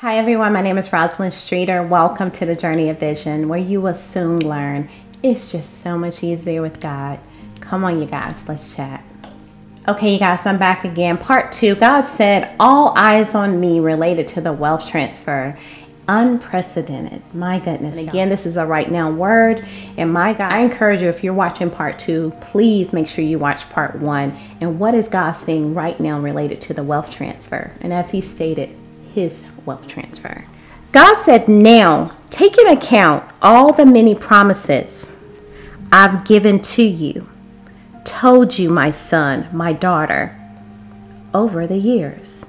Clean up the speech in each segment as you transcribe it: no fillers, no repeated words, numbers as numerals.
Hi everyone, my name is Rosalind Streeter. Welcome to The Journey of Vision, where you will soon learn it's just so much easier with God. Come on, you guys, let's chat. Okay, you guys, I'm back again. Part two, God said, all eyes on me related to the wealth transfer. Unprecedented, my goodness. And again, this is a right now word. And my God, I encourage you, if you're watching part two, please make sure you watch part one. And what is God saying right now related to the wealth transfer? And as he stated, his wealth transfer. God said, now take into account all the many promises I've given to you, told you, my son, my daughter, over the years.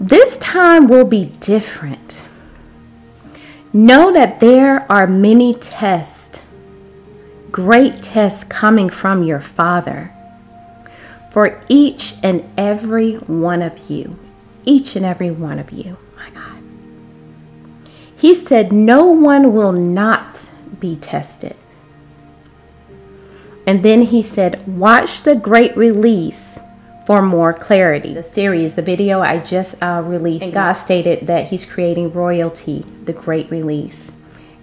This time will be different. Know that there are many tests, great tests coming from your Father for each and every one of you. Each and every one of you, my God. He said, no one will not be tested. And then he said, watch the great release for more clarity. The series, the video I just released, and God stated that he's creating royalty, the great release.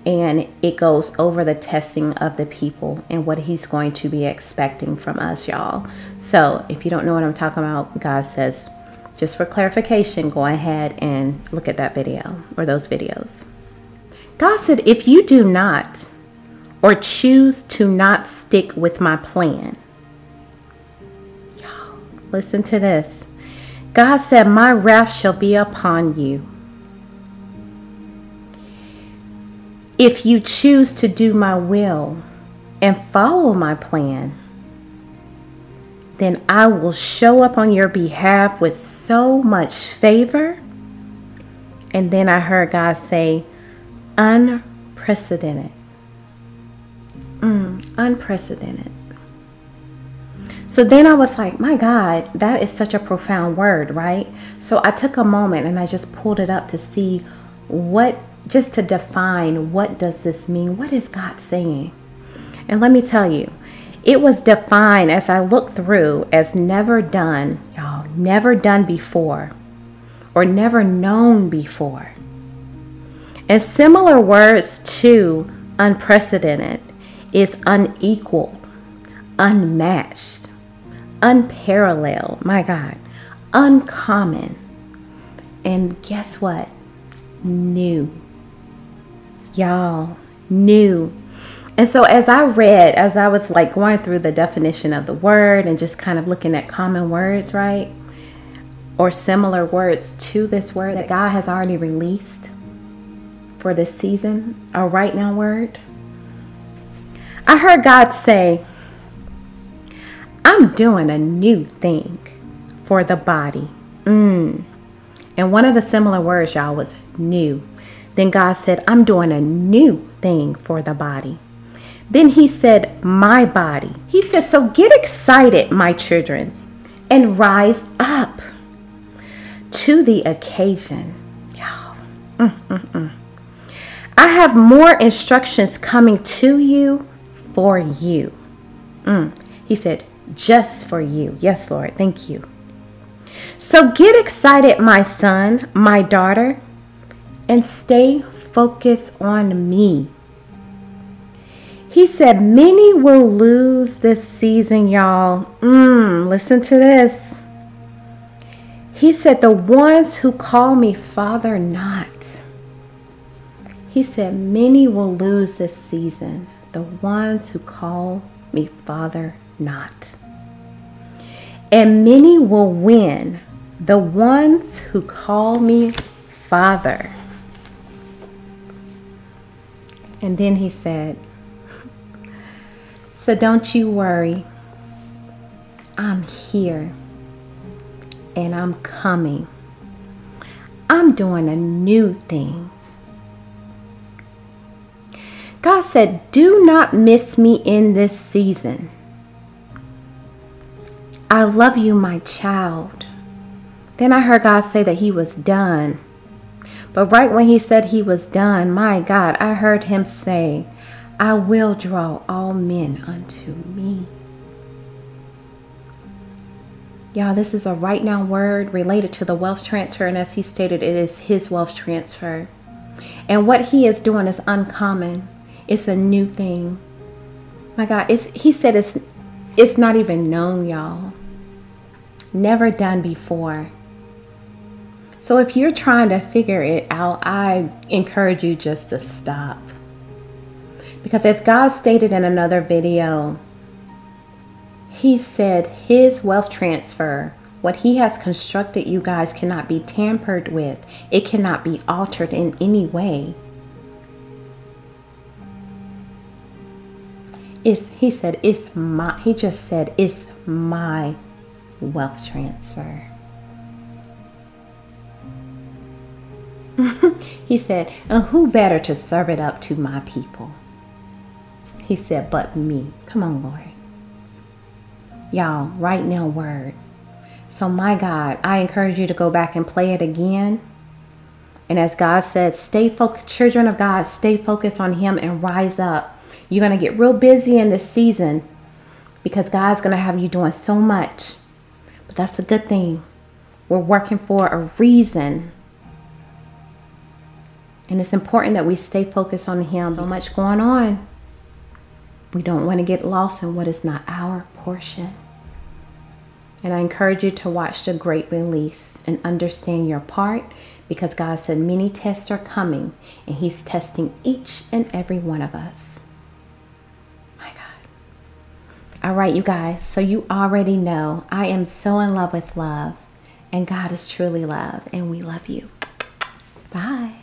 And it goes over the testing of the people and what he's going to be expecting from us, y'all. So if you don't know what I'm talking about, God says, just for clarification, go ahead and look at that video or those videos. God said, if you do not or choose to not stick with my plan. Y'all, listen to this. God said, my wrath shall be upon you. If you choose to do my will and follow my plan, then I will show up on your behalf with so much favor. And then I heard God say, unprecedented. Unprecedented. So then I was like, my God, that is such a profound word, right? So I took a moment and I just pulled it up to see what, just to define, what does this mean? What is God saying? And let me tell you, it was defined, as I looked through, as never done, y'all, never done before, or never known before. And similar words to unprecedented is unequaled, unmatched, unparalleled, my God, uncommon, and guess what? New. Y'all, new. And so as I read, as I was like going through the definition of the word and just kind of looking at common words, right? Or similar words to this word that God has already released for this season, a right now word. I heard God say, I'm doing a new thing for the body. And one of the similar words, y'all, was new. Then God said, I'm doing a new thing for the body. Then he said, my body. He said, so get excited, my children, and rise up to the occasion. Y'all. I have more instructions coming to you for you. He said, just for you. Yes, Lord. Thank you. So get excited, my son, my daughter, and stay focused on me. He said, many will lose this season, y'all. Listen to this. He said, the ones who call me Father not. He said, many will lose this season. The ones who call me Father not. And many will win. The ones who call me Father. And then he said, so don't you worry, I'm here and I'm coming. I'm doing a new thing. God said, do not miss me in this season. I love you, my child. Then I heard God say that he was done. But right when he said he was done, my God, I heard him say, I will draw all men unto me. Y'all, this is a right now word related to the wealth transfer, and as he stated, it is his wealth transfer. And what he is doing is uncommon. It's a new thing. My God, he said it's not even known, y'all. Never done before. So if you're trying to figure it out, I encourage you just to stop. Because as God stated in another video, he said his wealth transfer, what he has constructed, you guys, cannot be tampered with. It cannot be altered in any way. He just said it's my wealth transfer. He said, and who better to serve it up to my people? He said, but me. Come on, Lord. Y'all, right now word. So my God, I encourage you to go back and play it again. And as God said, stay focused, children of God, stay focused on him and rise up. You're going to get real busy in this season because God's going to have you doing so much. But that's a good thing. We're working for a reason. And it's important that we stay focused on him. So much going on. We don't want to get lost in what is not our portion. And I encourage you to watch The Great Release and understand your part, because God said many tests are coming and he's testing each and every one of us. My God. All right, you guys. So you already know I am so in love with love, and God is truly love, and we love you. Bye.